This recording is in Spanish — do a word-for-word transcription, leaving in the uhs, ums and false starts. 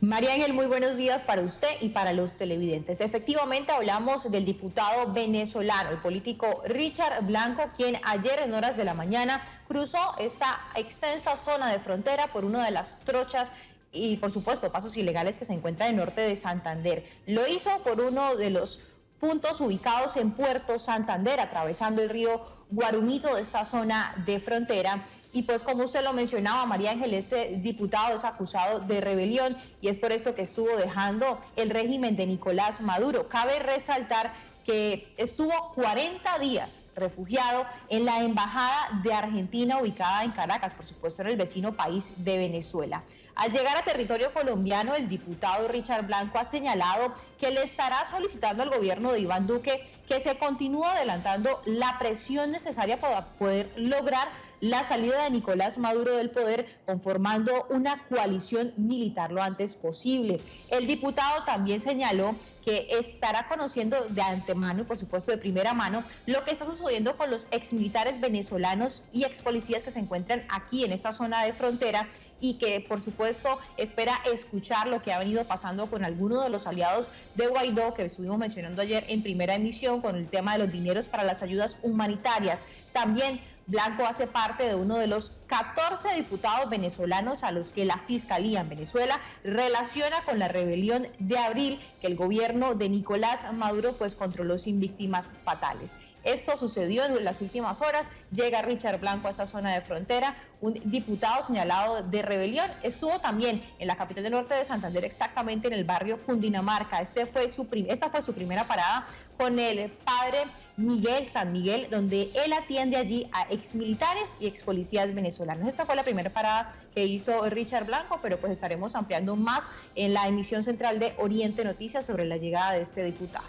María Ángel, muy buenos días para usted y para los televidentes. Efectivamente, hablamos del diputado venezolano, el político Richard Blanco, quien ayer en horas de la mañana cruzó esta extensa zona de frontera por una de las trochas y, por supuesto, pasos ilegales que se encuentran en el norte de Santander. Lo hizo por uno de los puntos ubicados en Puerto Santander, atravesando el río Guarumito de esta zona de frontera. Y pues como usted lo mencionaba, María Ángel, este diputado es acusado de rebelión y es por eso que estuvo dejando el régimen de Nicolás Maduro. Cabe resaltar que estuvo cuarenta días refugiado en la embajada de Argentina ubicada en Caracas, por supuesto en el vecino país de Venezuela. Al llegar a territorio colombiano, el diputado Richard Blanco ha señalado que le estará solicitando al gobierno de Iván Duque que se continúe adelantando la presión necesaria para poder lograr la salida de Nicolás Maduro del poder, conformando una coalición militar lo antes posible. El diputado también señaló que estará conociendo de antemano y por supuesto de primera mano lo que está sucediendo con los exmilitares venezolanos y expolicías que se encuentran aquí en esta zona de frontera y que por supuesto espera escuchar lo que ha venido pasando con algunos de los aliados de Guaidó que estuvimos mencionando ayer en primera emisión con el tema de los dineros para las ayudas humanitarias. También Blanco hace parte de uno de los catorce diputados venezolanos a los que la Fiscalía en Venezuela relaciona con la rebelión de abril que el gobierno de Nicolás Maduro pues controló sin víctimas fatales. Esto sucedió en las últimas horas, llega Richard Blanco a esta zona de frontera, un diputado señalado de rebelión, estuvo también en la capital del norte de Santander, exactamente en el barrio Cundinamarca. Este fue su prim- esta fue su primera parada con el padre Miguel San Miguel, donde él atiende allí a exmilitares y expolicías venezolanos. Esta fue la primera parada que hizo Richard Blanco, pero pues estaremos ampliando más en la emisión central de Oriente Noticias sobre la llegada de este diputado.